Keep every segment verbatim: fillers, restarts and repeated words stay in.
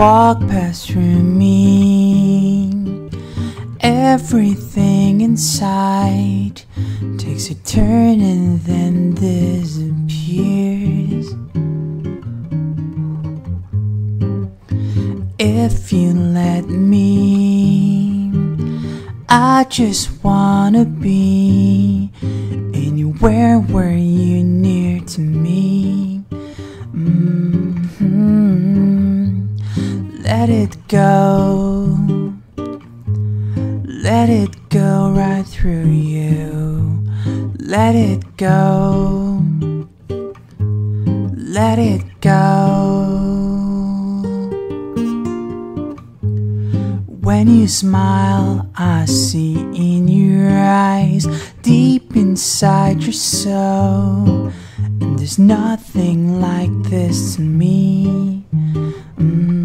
walk past your mean. Everything inside takes a turn and then disappears. If you let me, I just wanna be anywhere where you're near to me. Mm-hmm. Let it go, let it go right through you. Let it go, let it go. When you smile, I see in your eyes, deep inside your soul, and there's nothing like this to me. Mm-hmm.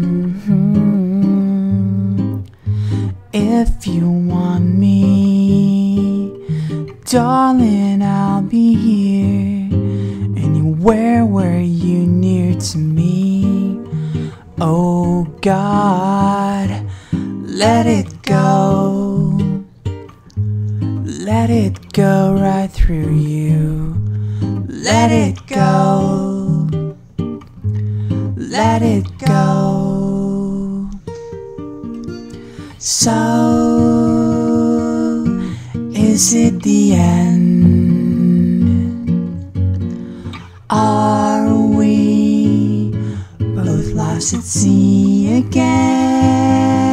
If you want me, darling, I'll be here, anywhere where you're near to me. Oh God, let it go, let it go right through you. Let it go, let it go. So, is it the end? Are we both lost at sea again?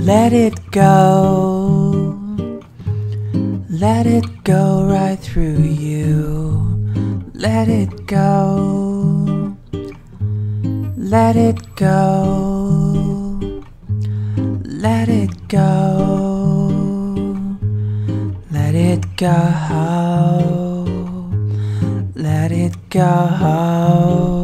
Let it go, let it go right through you. Let it go, let it go, let it go, let it go, let it go.